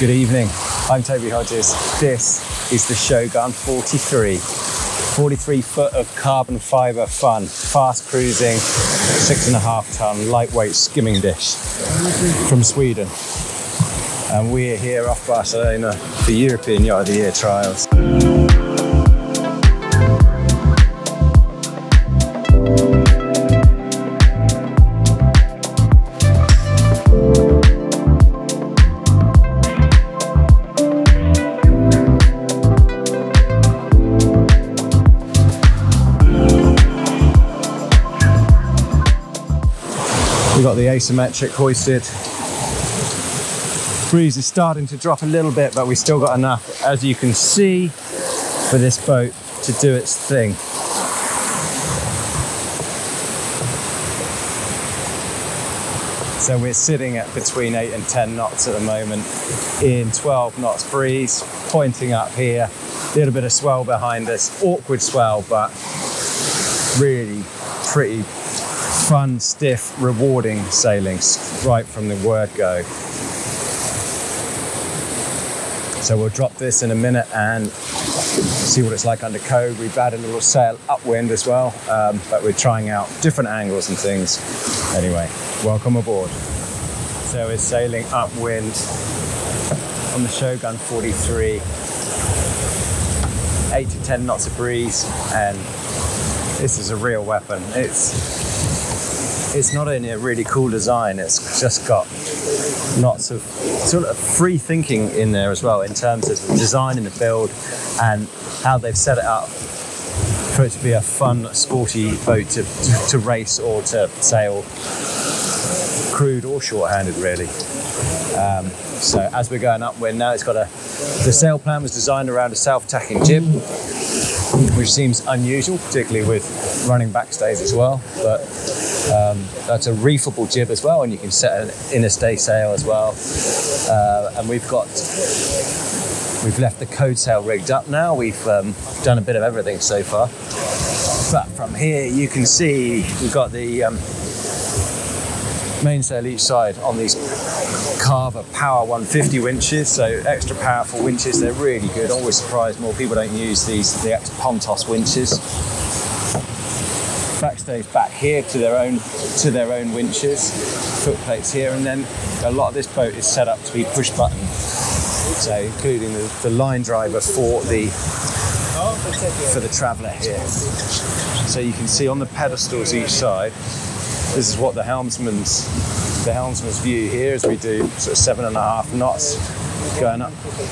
Good evening, I'm Toby Hodges. This is the Shogun 43. 43 foot of carbon fiber fun, fast cruising, 6.5 ton, lightweight skimming dish from Sweden. And we're here off Barcelona for the European Yacht of the Year trials. Got the asymmetric hoisted. Breeze is starting to drop a little bit, but we still got enough, as you can see, for this boat to do its thing. So we're sitting at between 8 and 10 knots at the moment in 12 knots breeze, pointing up here, a little bit of swell behind us, awkward swell, but really pretty fun, stiff, rewarding sailing right from the word go. So we'll drop this in a minute and see what it's like under code. We've had a little sail upwind as well, but we're trying out different angles and things. Anyway, welcome aboard. So we're sailing upwind on the Shogun 43, 8 to 10 knots of breeze, and this is a real weapon. It's not only a really cool design, it's just got lots of sort of free thinking in there as well in terms of the design and the build and how they've set it up for it to be a fun, sporty boat to race or to sail crude or shorthanded, really. So as we're going upwind now, it's got the sail plan was designed around a self-tacking jib, which seems unusual, particularly with running backstays as well, but that's a reefable jib as well, and you can set an inner stay sail as well. And we've left the code sail rigged up now. We've done a bit of everything so far. But from here you can see we've got the mainsail each side on these Carver Power 150 winches, so extra powerful winches. They're really good. Always surprised more people don't use these, the extra Pontos winches. Backstays back here to their own winches, foot plates here, and then a lot of this boat is set up to be push button, so including the line driver for the traveller here. So you can see on the pedestals each side, this is what the helmsman's view here, as we do sort of 7.5 knots going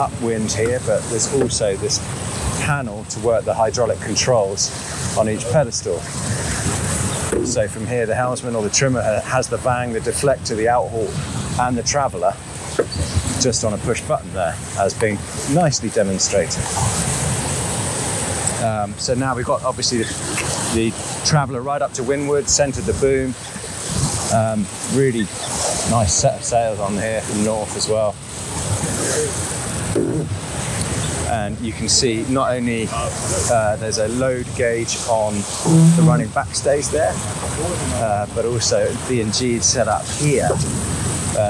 upwind here, but there's also this panel to work the hydraulic controls on each pedestal. So from here, the helmsman or the trimmer has the bang, the deflector, the outhaul, and the traveller just on a push button there, as being nicely demonstrated. So now we've got obviously the traveller right up to windward, centred the boom. Really nice set of sails on here from north as well. And you can see not only there's a load gauge on the running backstays there, but also B&G set up here,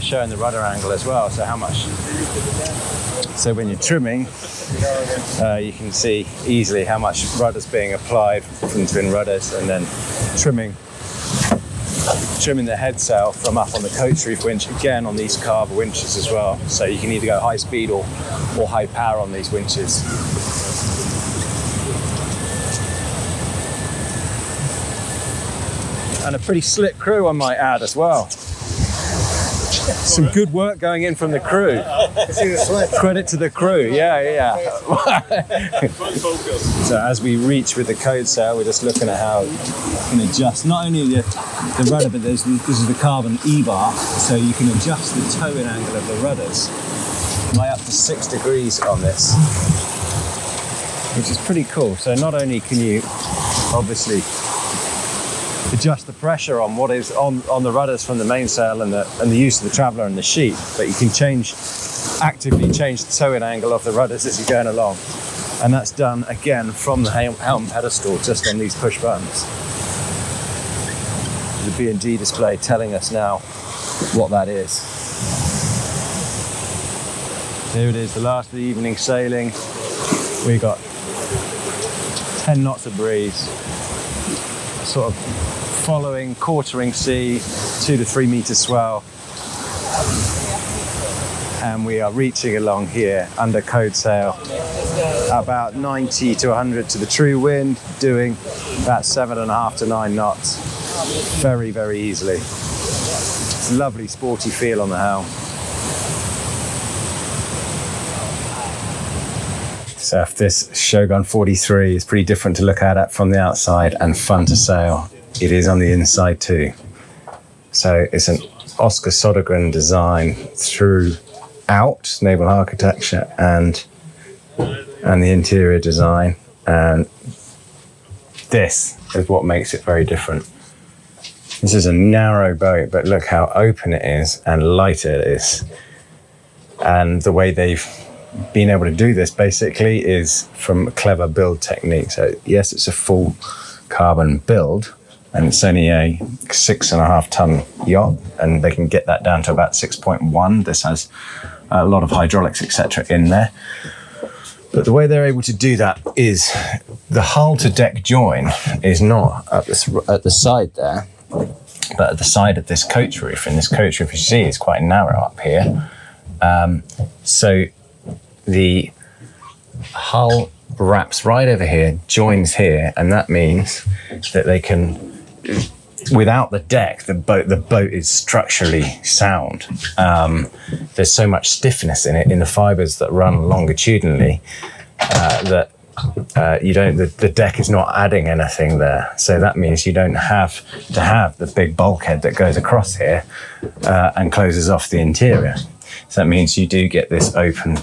showing the rudder angle as well, so how much. So when you're trimming, you can see easily how much rudder's being applied from twin rudders, and then trimming the head sail from up on the coach roof winch, again on these Carver winches as well. So you can either go high speed or high power on these winches. And a pretty slick crew, I might add, as well. Some good work going in from the crew. Credit to the crew, yeah. So as we reach with the code sail, we're just looking at how you can adjust not only the rudder, but this is the carbon E-bar, so you can adjust the tow-in angle of the rudders by up to 6 degrees on this, which is pretty cool. So not only can you obviously adjust the pressure on what is on the rudders from the mainsail and the use of the traveller and the sheet, but you can actively change the tow-in angle of the rudders as you're going along, and that's done again from the helm pedestal, just on these push buttons. The B&G display telling us now what that is. Here it is, the last of the evening sailing. We got 10 knots of breeze, sort of following, quartering sea, 2 to 3 meter swell. And we are reaching along here under code sail, about 90 to 100 to the true wind, doing about 7.5 to 9 knots very, very easily. It's a lovely sporty feel on the helm. So if this Shogun 43 is pretty different to look at from the outside and fun to sail, it is on the inside too. So it's an Oscar Sodergren design throughout, naval architecture and the interior design, and this is what makes it very different. This is a narrow boat, but look how open it is and light it is. And the way they've been able to do this basically is from a clever build technique. So yes, it's a full carbon build, and it's only a 6.5 ton yacht, and they can get that down to about 6.1. This has a lot of hydraulics, etc. in there. But the way they're able to do that is the hull to deck join is not at the side there, but at the side of this coach roof. And this coach roof, as you see, is quite narrow up here. So the hull wraps right over here, joins here, and that means that they can, without the deck, the boat is structurally sound. There's so much stiffness in it, in the fibers that run longitudinally, that you don't, the deck is not adding anything there. So that means you don't have to have the big bulkhead that goes across here and closes off the interior. So that means you do get this open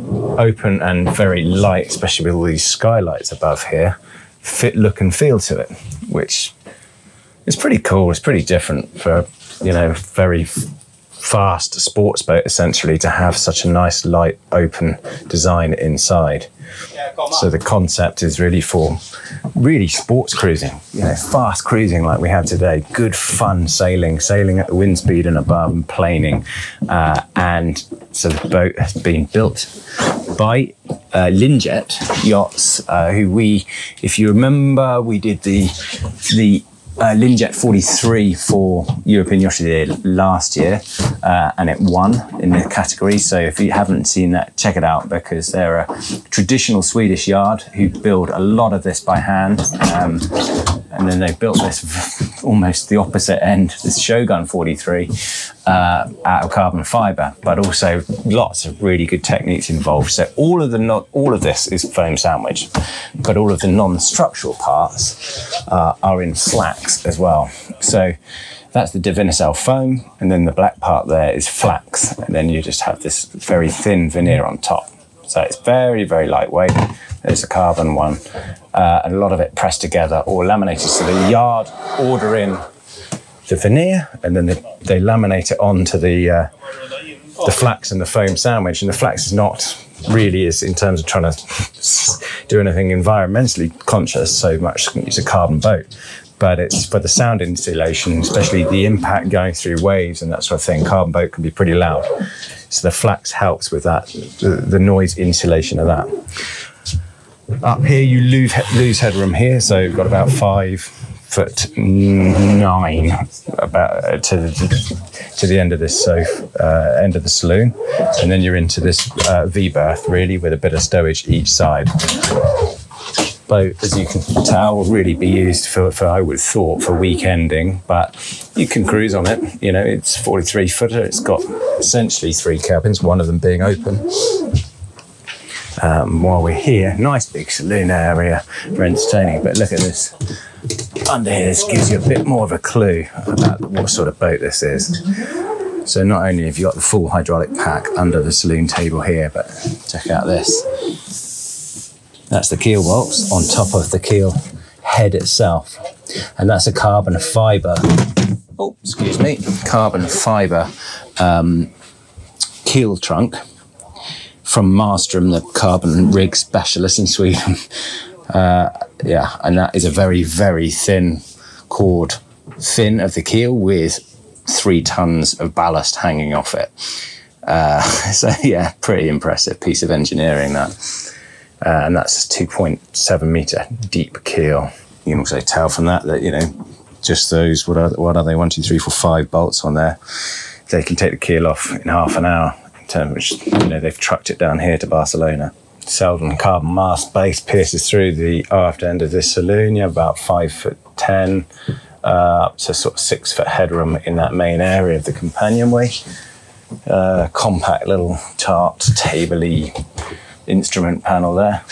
and very light, especially with all these skylights above here, fit look and feel to it, which is pretty cool. It's pretty different for, you know, very fast sports boat essentially to have such a nice light open design inside. So the concept is really for really sports cruising, you know, fast cruising like we have today, good fun sailing, sailing at the wind speed and above and planing. And so the boat has been built by Linjett Yachts, who we, if you remember, we did the Linjett 43 for European Yacht of the Year last year, and it won in the category. So if you haven't seen that, check it out, because they're a traditional Swedish yard who build a lot of this by hand, and then they built this almost the opposite end, this Shogun 43, out of carbon fiber, but also lots of really good techniques involved. So all of this is foam sandwich, but all of the non-structural parts are in flat as well. So that's the Divinicel foam, and then the black part there is flax, and then you just have this very thin veneer on top. So it's very, very lightweight. There's a carbon one, and a lot of it pressed together or laminated. So the yard order in the veneer, and then they laminate it onto the flax and the foam sandwich. And the flax is not really is in terms of trying to do anything environmentally conscious so much. It's a carbon boat, but it's for the sound insulation, especially the impact going through waves and that sort of thing. Carbon boat can be pretty loud. So the flax helps with that, the noise insulation of that. Up here, you lose headroom here. So you've got about 5'9" about to the end of this sofa, end of the saloon. And then you're into this V-berth really, with a bit of stowage each side. Boat, as you can tell, will really be used for I would thought for weekending, but you can cruise on it. You know, it's 43 footer. It's got essentially 3 cabins, one of them being open. While we're here, nice big saloon area for entertaining. But look at this under here. This gives you a bit more of a clue about what sort of boat this is. So not only have you got the full hydraulic pack under the saloon table here, but check out this. That's the keel waltz on top of the keel head itself. And that's a carbon fiber, oh, excuse me, carbon fiber keel trunk from Marstrom, the carbon rig specialist in Sweden. Yeah, and that is a very, very thin cord fin of the keel with 3 tons of ballast hanging off it. So yeah, pretty impressive piece of engineering that. And that's 2.7 meter deep keel. You can also tell from that that, you know, just those, what are they, 1, 2, 3, 4, 5 bolts on there. They can take the keel off in half an hour, in terms of which, you know, they've trucked it down here to Barcelona. Selden carbon mast base pierces through the aft end of this saloon. You have about 5'10", up to sort of 6 foot headroom in that main area of the companionway. Compact little tart table-y instrument panel there.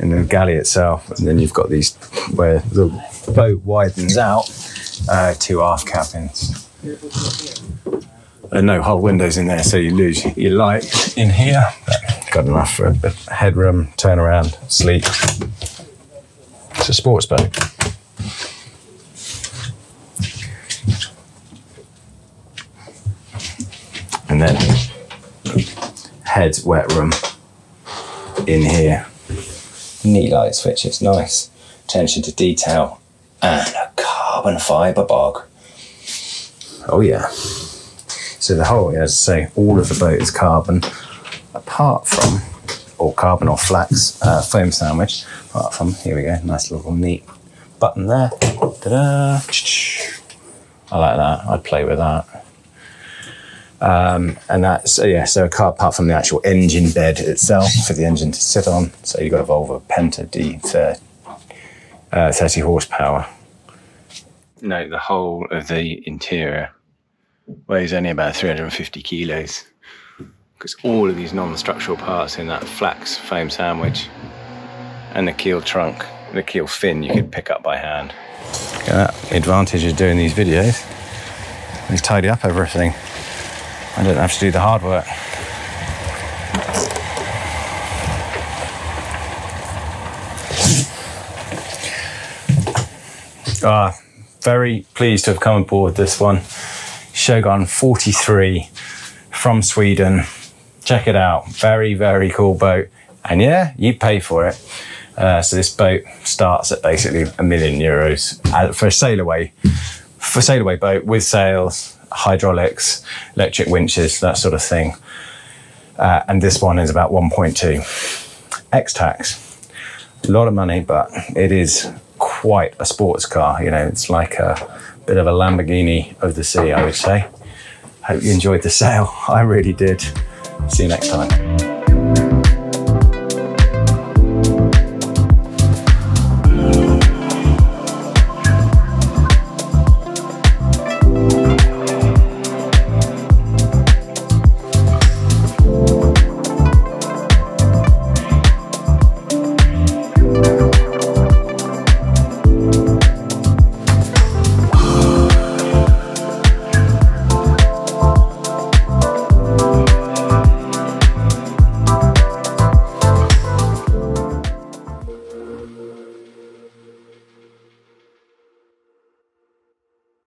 And the galley itself, and then you've got these where the boat widens out, 2 aft cabins. No hull windows in there, so you lose your light in here. But got enough for a bit of headroom, turn around, sleep. It's a sports boat. And then head wet room in here. Neat light switch, it's nice. Attention to detail and a carbon fibre bog. Oh yeah. So the whole, as I say, all of the boat is carbon, apart from, or carbon or flax foam sandwich, apart from, here we go, nice little neat button there. Ta-da! I like that, I'd play with that. And that's, yeah, so a car apart from the actual engine bed itself for the engine to sit on. So you've got a Volvo Penta D 30 horsepower. No, the whole of the interior weighs only about 350 kilos, because all of these non-structural parts in that flax foam sandwich and the keel trunk, the keel fin, you could pick up by hand. Okay, that advantage of doing these videos is tidy up everything. I don't have to do the hard work. Very pleased to have come aboard this one. Shogun 43 from Sweden. Check it out. Very, very cool boat. And yeah, you pay for it. So this boat starts at basically €1 million for a sail away, boat with sails, hydraulics, electric winches, that sort of thing. And this one is about 1.2 ex-tax. A lot of money, but it is quite a sports car. You know, it's like a bit of a Lamborghini of the sea, I would say. Hope you enjoyed the sail. I really did. See you next time.